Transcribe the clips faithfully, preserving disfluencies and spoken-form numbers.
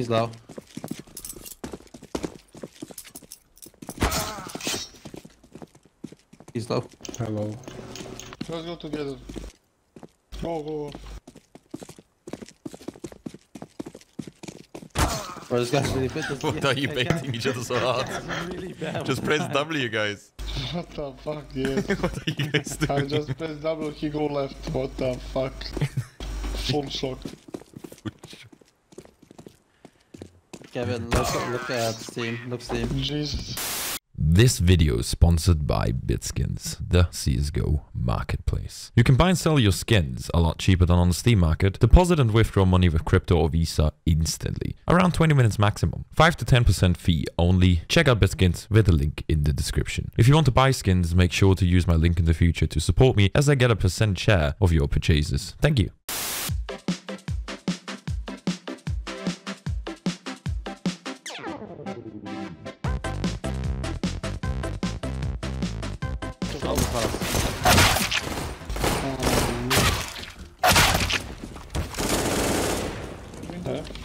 He's low. He's low. Hello. Let's go together. Go, go, go. Bro, this guy's really bad. What are you baiting each other so hard? Really bad. Just press W, guys. What the fuck, yes. What are you guys doing? I just press W, he go left. What the fuck? Full shock. Kevin, look, look at Steam. Look Steam. Jesus. This video is sponsored by Bitskins, the C S G O marketplace. You can buy and sell your skins a lot cheaper than on the Steam market, deposit and withdraw money with crypto or Visa instantly. Around twenty minutes maximum. five to ten percent fee only. Check out Bitskins with a link in the description. If you want to buy skins, make sure to use my link in the future to support me as I get a percent share of your purchases. Thank you.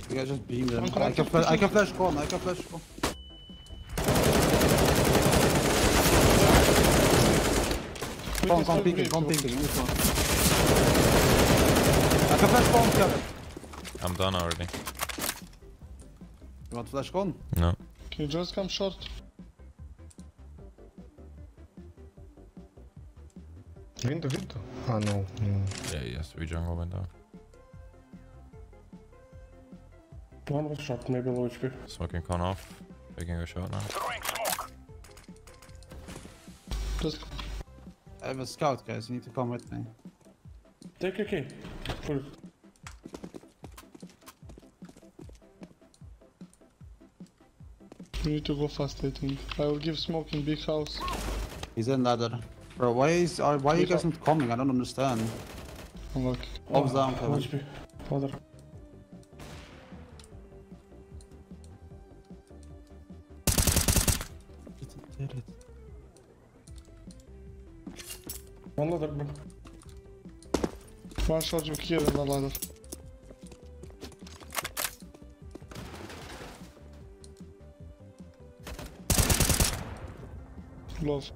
You guys just beam them. I can flash, I can flash con, I can flash con. Con, con peeking, con peeking. I can flash con, Kevin. I'm done already. You want flash con? No. Can you just come short? Window, window. Ah, no. Mm. Yeah, yes, we jungle window. One was shot, maybe low H P. Smoking con off. Taking a shot now. Just... I have a scout, guys. You need to come with me. Take your key. Pull. You need to go fast, I think. I will give smoke in big house. He's in ladder. Bro, why is are, why are you guys not coming? I don't understand. I'm lucky. Ops down, Kevin. Father. One ladder, bro. One shot you here in the ladder. Love.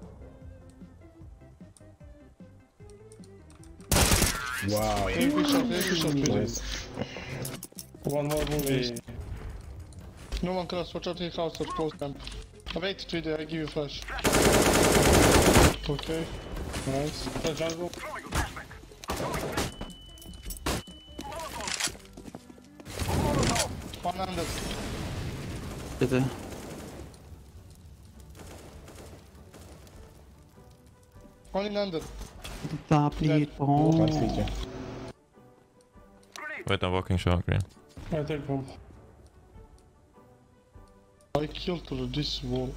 Wow. Every shot, every shot, please. One more movie. No one cross, watch out, he house or close camp. Wait, Mrtweeday, I give you flash. Okay. Nice. The jungle. one hundred. Bitte. one hundred. Da bleed. Oh. Wait, I'm walking short green. I take bomb. I killed this wall.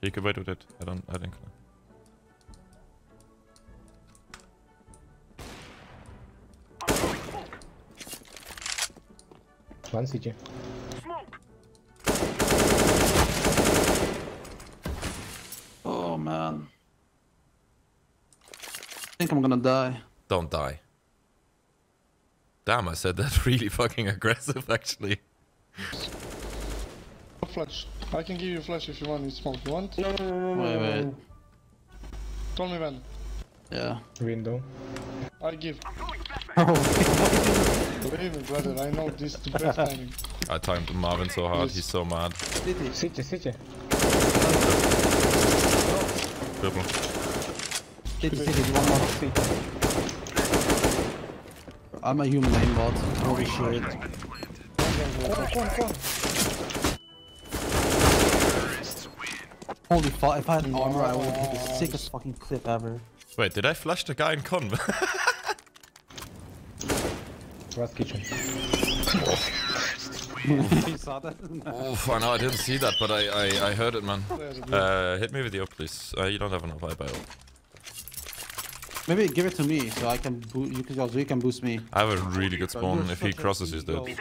You can wait with it. I don't. I think. One C T. Oh man. I think I'm gonna die. Don't die. Damn, I said that really fucking aggressive actually. Flash. I can give you a flash if you want, it's smoke. You want? No, no, no, no. Wait, wait. Tell me when. Yeah. Window. I give. Oh. Believe me, brother, I know this is the best timing. I timed Marvin so hard, yes. He's so mad. City, city, city. Triple. City, city, one more city. I'm a human aim bot. Holy shit. Holy fuck, if I had an armor, I would have hit the sickest fucking clip ever. Wait, did I flash the guy in con? West kitchen. Oof, I know I didn't see that, but I, I, I heard it, man. Uh, hit me with the op, please. Uh, you don't have an op, I buy op. Maybe give it to me, so I can boost, you can, also you can boost me. I have a really good spawn if he crosses his dude.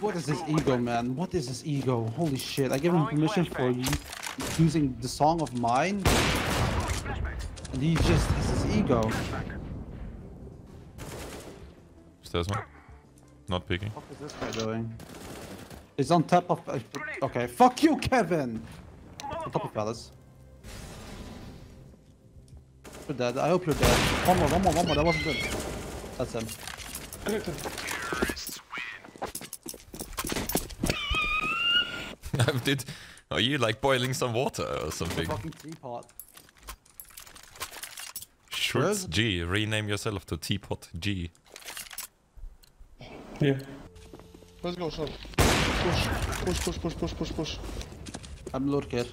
What is this ego, man? What is this ego? Holy shit, I gave him permission for using the song of mine. And he just has his ego. There's one. Not peeking. What is this guy doing? He's on top of... Uh, okay, fuck you, Kevin! On top of Palace. You're dead. I hope you're dead. One more, one more, one more. That wasn't good. That's him. Did... Are you like boiling some water or something? Fucking teapot. Schurz G. Rename yourself to Teapot G. Yeah. Let's go, short. Push, push, push, push, push, push, push. I'm lurker.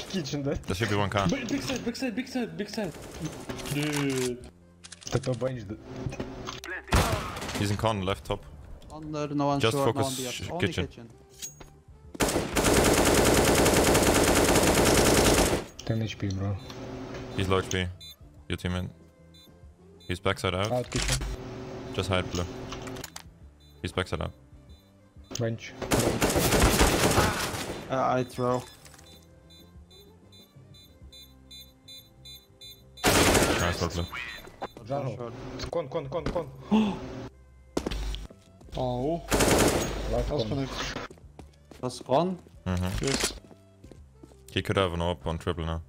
Kitchen there. There should be one car. Big side, big side, big side, big side. Dude. He's in con, left top. On there, no one. Just short, focus no one sh only kitchen. kitchen. ten H P, bro. He's low H P. Your teammate. He's backside out. Out kitchen. Just hide blue. He's backside up. Bench. Uh, I throw. Nice work, blue. Jaro. Con, con, con, con. Oh. That's con. That's con? Mm-hmm. Yes. He could have an AWP on triple now.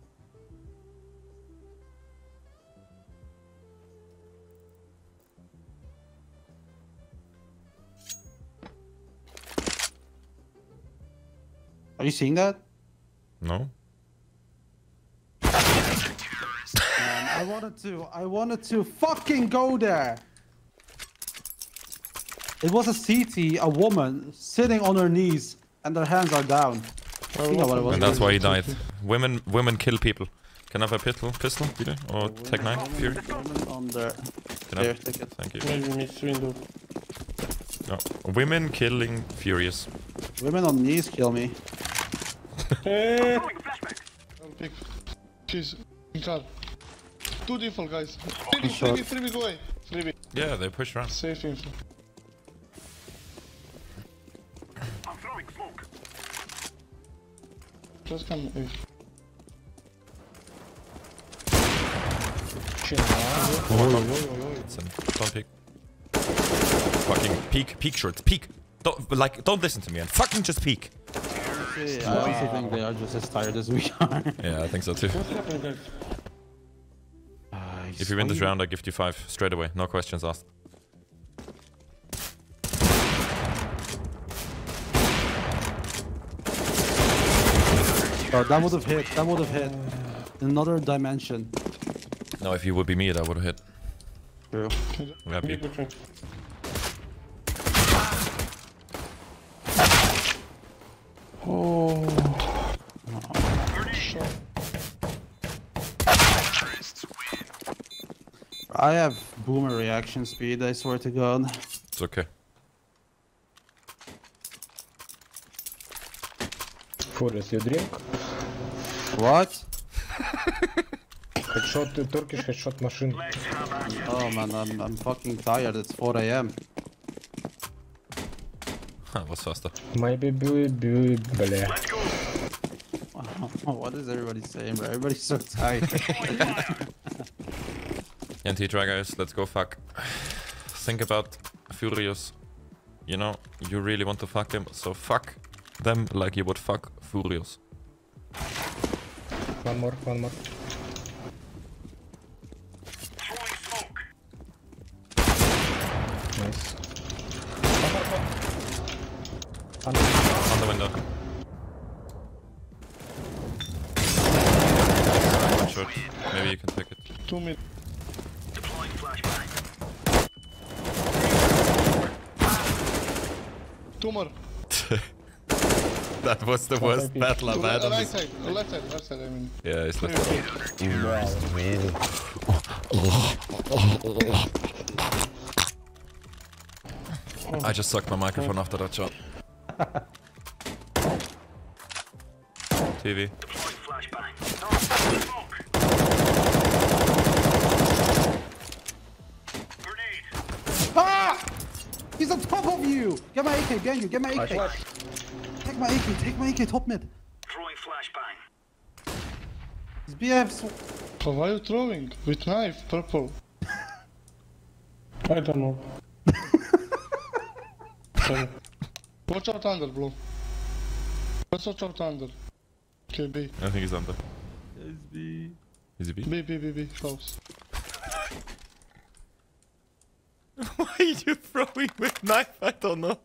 Are you seeing that? No. Man, I wanted to, I wanted to fucking go there. It was a C T, a woman, sitting on her knees and her hands are down. I think I was, and that's why he died. Women, women kill people. Can I have a pistol, pistol, Peter? Or Tech nine, Fury? Thank you. No. Women killing Furious. Women on knees kill me. Hey! She's in car. Two default guys. Freebie, freebie, go away. Freebie. Yeah, they push around. Safe info. I'm throwing smoke. Just come in. Don't pick. Fucking peek, peek shorts, peek. Don't, like, don't listen to me and fucking just peek. Yeah, I honestly think they are just as tired as we are. Yeah, I think so too. If you win this round, I gift you five straight away. No questions asked. Oh, that would have hit. That would have hit. Another dimension. No, if you would be me, that would have hit. True. We have you. Oh. I have boomer reaction speed, I swear to God. It's okay. Forrest, you drink? What? Headshot, the Turkish headshot machine. Oh man, I'm, I'm fucking tired, it's four A M. Huh, what's faster? Maybe blue, blue, bleh. What is everybody saying, bro? Everybody's so tired. N T try, guys. Let's go fuck. Think about Furious. You know, you really want to fuck them, so fuck them like you would fuck Furious. One more, one more. Nice. On the window. One shot. Maybe you can take it. Two mid. Deploying flashbang. Two more. That was the worst battle I've had. Right side, left side, left side. I mean. Yeah, it's left side. I just sucked my microphone after that shot. T V. Ah! He's on top of you! Get my A K, get you, get my A K. Take my A K, take my A K, top mid. Throwing flashbang. His B F's. So why are you throwing? With knife, purple. I don't know. Sorry. Watch out angle, bro. Let's watch out angle. Okay, B. I think he's under. Yes, B. Is it B? B, B, B, B. Close. Why are you throwing with knife? I don't know.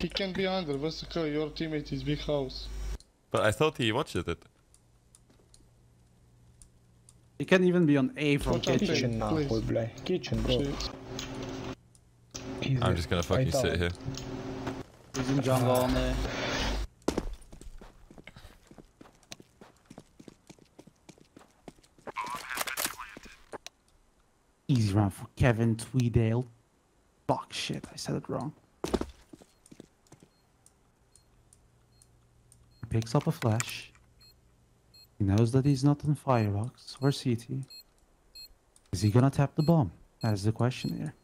He can be under. Vesica, your teammate is big house. But I thought he watched it. He can even be on A from watch kitchen. Kitchen now, play. Kitchen, bro. Easy. I'm just gonna fucking sit here. He's in jungle on A. Easy round for Kevin Tweedale. Fuck shit, I said it wrong. He picks up a flash. He knows that he's not in Firebox or C T. Is he gonna tap the bomb? That is the question here.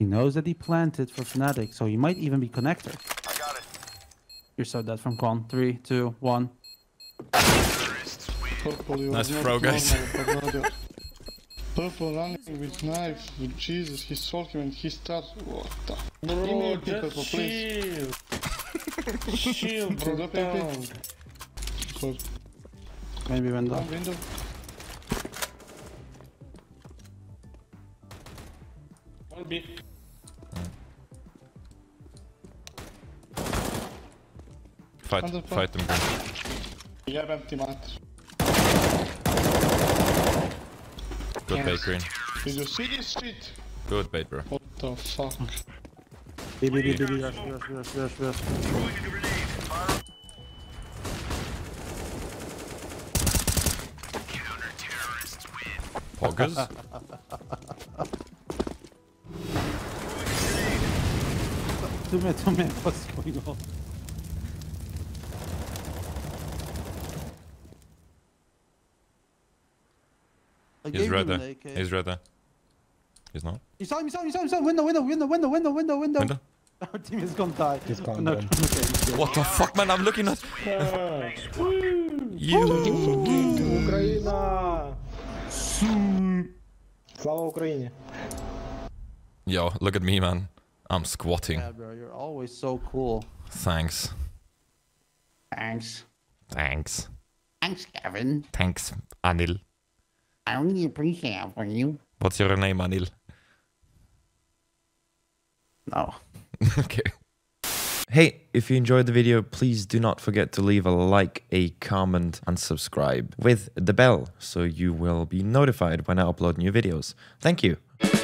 He knows that he planted for Fnatic, so he might even be connector. I got it. You saw that from Con. Three, two, one. Purple, nice throw, guys. Normal, purple running with knife, with Jesus, he saw him and he starts. What the? Bro, give me a purple, please. Shield, bro, go down. Good. Maybe window. One window. One B. Fight, Under fight them. Yeah, empty mat. Good bait, green. Did you see this shit? Good bait, bro. What the fuck? B, B, B, B, B, rush, rush, rush, rush, rush. Counter-terrorists win. Poggers? Tell me, tell me what's going on. He's right there. He's right there. He's not. He's on, he's on, he's on, he's on. Window, window, window, window, window, window, window. Our team is gonna die. He's gone. No, okay, he's what the fuck, man? I'm looking at. Yeah. You. Ukraine. Slava Ukraine. Yo, look at me, man. I'm squatting. Yeah, bro, you're always so cool. Thanks. Thanks. Thanks. Thanks, Kevin. Thanks, Anil. I only appreciate it for you. What's your name, Anil? No. Okay. Hey, if you enjoyed the video, please do not forget to leave a like, a comment, and subscribe with the bell so you will be notified when I upload new videos. Thank you.